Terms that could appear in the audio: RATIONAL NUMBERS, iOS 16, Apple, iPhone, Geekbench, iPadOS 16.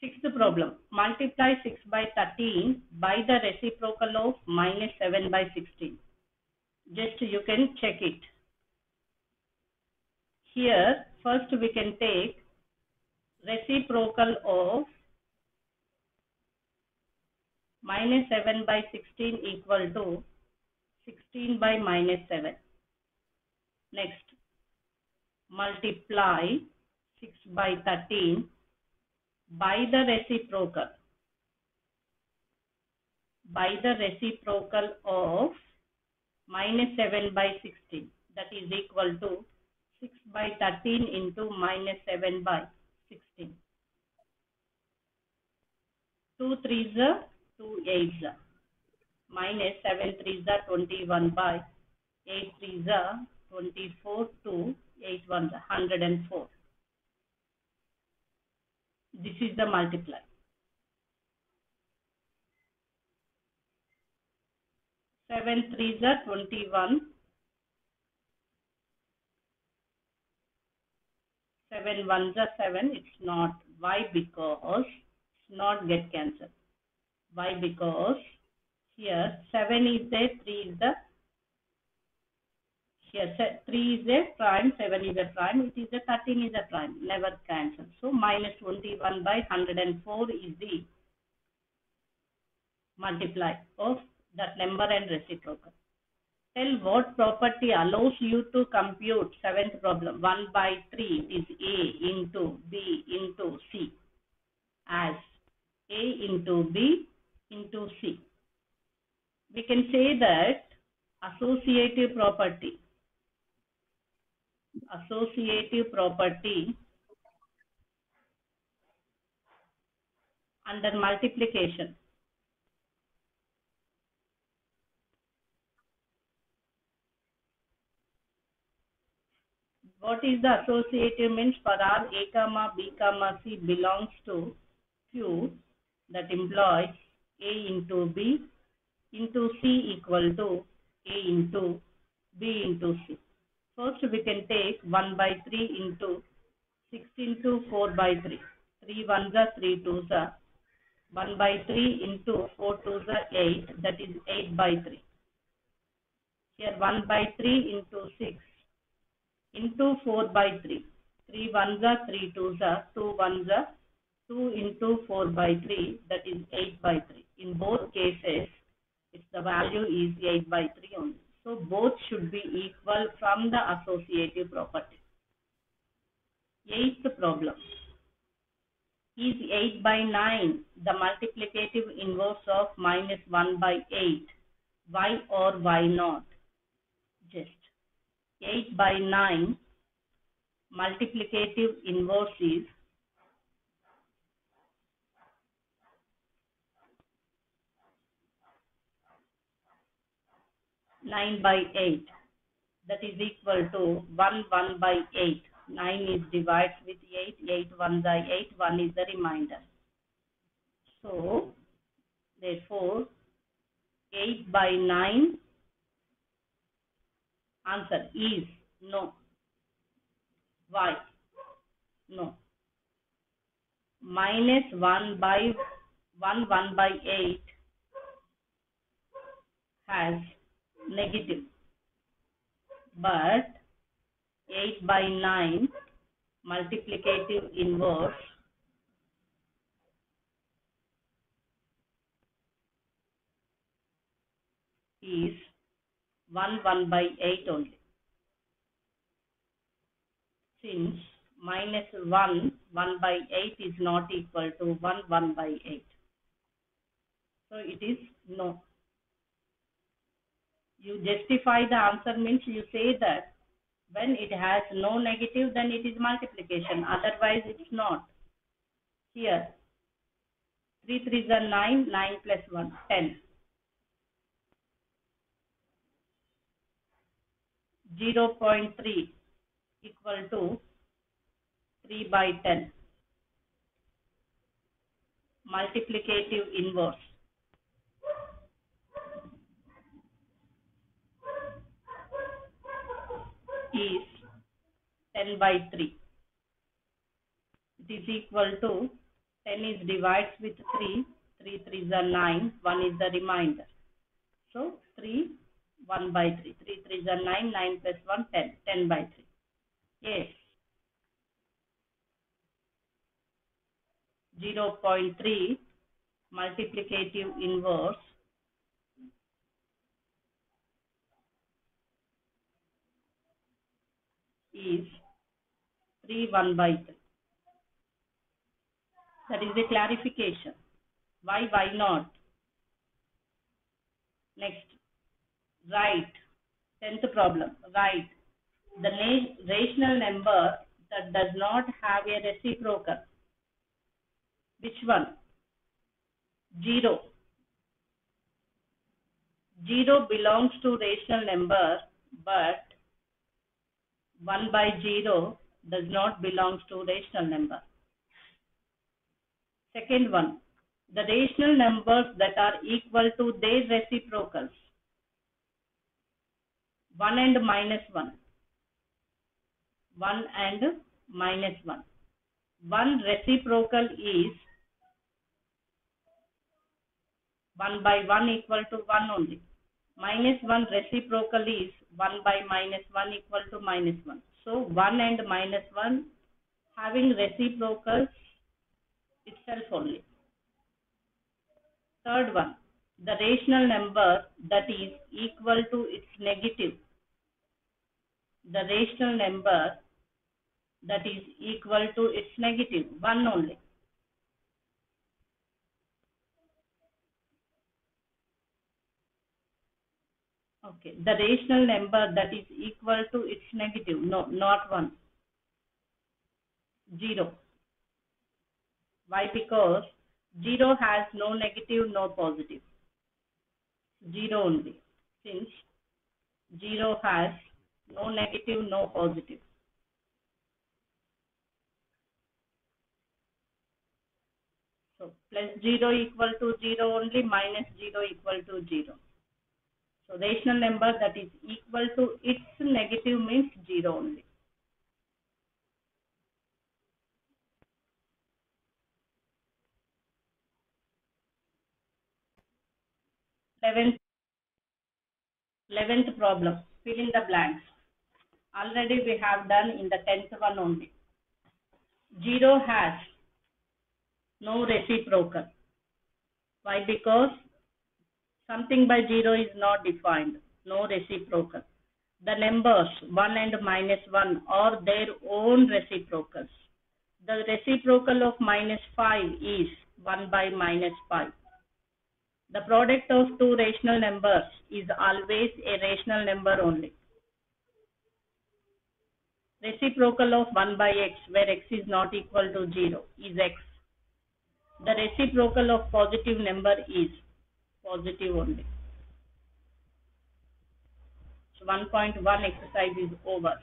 Sixth problem, multiply 6 by 13 by the reciprocal of minus 7 by 16. Just you can check it. Here first we can take reciprocal of minus 7 by 16 equal to 16 by minus 7. Next, multiply 6 by 13 by the reciprocal of minus 7 by 16, that is equal to 6 by 13 into minus 7 by 16. 2 3s are 2 8s are minus 7 3s are 21 by 8 3s are 24 to 8 1s are 104. This is the multiply. Seven threes are 21. 7 ones are 7. It's not. Why? Because it's not get cancelled. Why? Because here 7 is there, 3 is the. Here 3 is a prime, 7 is a prime, it is a 13 is a prime, never cancel. So minus 21 by 104 is the multiply of that number and reciprocal. Tell what property allows you to compute seventh problem. 1 by 3 is A into B into C as A into B into C. We can say that associative property. Associative property under multiplication. What is the associative means? For R A comma B comma C belongs to Q, that implies A into B into C equal to A into B into C. First we can take 1 by 3 into 6 into 4 by 3. 3 1s are 3 2s are 1 by 3 into 4 2s are 8, that is 8 by 3. Here 1 by 3 into 6 into 4 by 3. 3 1s are 3 2s are 2 1s are 2 into 4 by 3, that is 8 by 3. In both cases if the value is 8 by 3 only. So both should be equal from the associative property. Eighth problem. Is 8 by 9 the multiplicative inverse of minus 1 by 8? Why or why not? Just 8 by 9 multiplicative inverse is 9 by 8, that is equal to 1 1 by 8. 9 is divided with 8, 8 1 by 8, 1 is the remainder. So therefore 8 by 9 answer is no. Why? No. Minus 1 by 1 1 by 8 has negative, but 8 by 9 multiplicative inverse is 1 1 by 8 only, since minus 1 1 by 8 is not equal to 1 1 by 8. So it is no. You justify the answer means you say that when it has no negative then it is multiplication, otherwise it's not. Here 3 3s are 9, 9 plus 1 10. 0.3 equal to 3 by 10 multiplicative inverse. 10 by 3. It is equal to 10 is divides with 3. 3 3s are 9. 1 is the remainder. So 3 1 by 3. 3 3s are 9. 9 plus 1 10. 10 by 3. Yes. 0.3 multiplicative inverse. Is 3 1 by 3. That is the clarification. Why not? Next, write 10th problem. Write the rational number that does not have a reciprocal. Which one? 0 belongs to rational number, but 1 by 0 does not belongs to rational number. Second one, the rational numbers that are equal to their reciprocals, 1 and minus 1. 1 and minus 1. One reciprocal is 1 by 1 equal to 1 only. Minus 1 reciprocal is 1 by minus 1 equal to minus 1. So 1 and minus 1 having reciprocals itself only. Third one, the rational number that is equal to its negative. The rational number that is equal to its negative, 1 only. Okay, the rational number that is equal to its negative, no, not 1, 0. Why? Because 0 has no negative, no positive. 0 only. Since 0 has no negative, no positive. So plus 0 equal to 0 only, minus 0 equal to 0. So rational number that is equal to its negative means 0 only. Eleventh problem. Fill in the blanks. Already we have done in the 10th one only. 0 has no reciprocal. Why? Because something by 0 is not defined. No reciprocal. The numbers 1 and minus 1 are their own reciprocals. The reciprocal of minus 5 is 1 by minus 5. The product of two rational numbers is always a rational number only. Reciprocal of 1 by x, where x is not equal to 0, is x. The reciprocal of positive number is positive only. So 1.1 exercise is over.